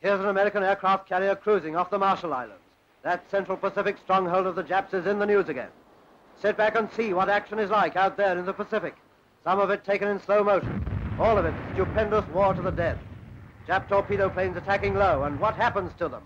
Here's an American aircraft carrier cruising off the Marshall Islands. That Central Pacific stronghold of the Japs is in the news again. Sit back and see what action is like out there in the Pacific. Some of it taken in slow motion. All of it, stupendous war to the death. Jap torpedo planes attacking low, and what happens to them?